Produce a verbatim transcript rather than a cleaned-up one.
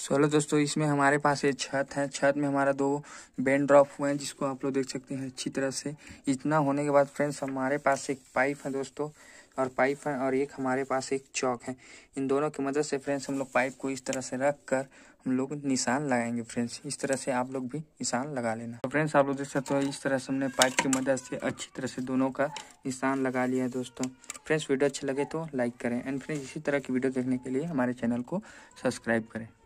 सोलह दोस्तों इसमें हमारे पास ये छत है। छत में हमारा दो बेंड ड्रॉप हुए हैं जिसको आप लोग देख सकते हैं अच्छी तरह से। इतना होने के बाद फ्रेंड्स हमारे पास एक पाइप है दोस्तों और पाइप है और एक हमारे पास एक चौक है। इन दोनों की मदद से फ्रेंड्स हम लोग पाइप को इस तरह से रख कर हम लोग निशान लगाएंगे फ्रेंड्स। इस तरह से आप लोग भी निशान लगा लेना। तो फ्रेंड्स आप लोग देख सकते हो इस तरह से हमने पाइप की मदद से अच्छी तरह से दोनों का निशान लगा लिया है दोस्तों। फ्रेंड्स वीडियो अच्छी लगे तो लाइक करें एंड फ्रेंड्स इसी तरह की वीडियो देखने के लिए हमारे चैनल को सब्सक्राइब करें।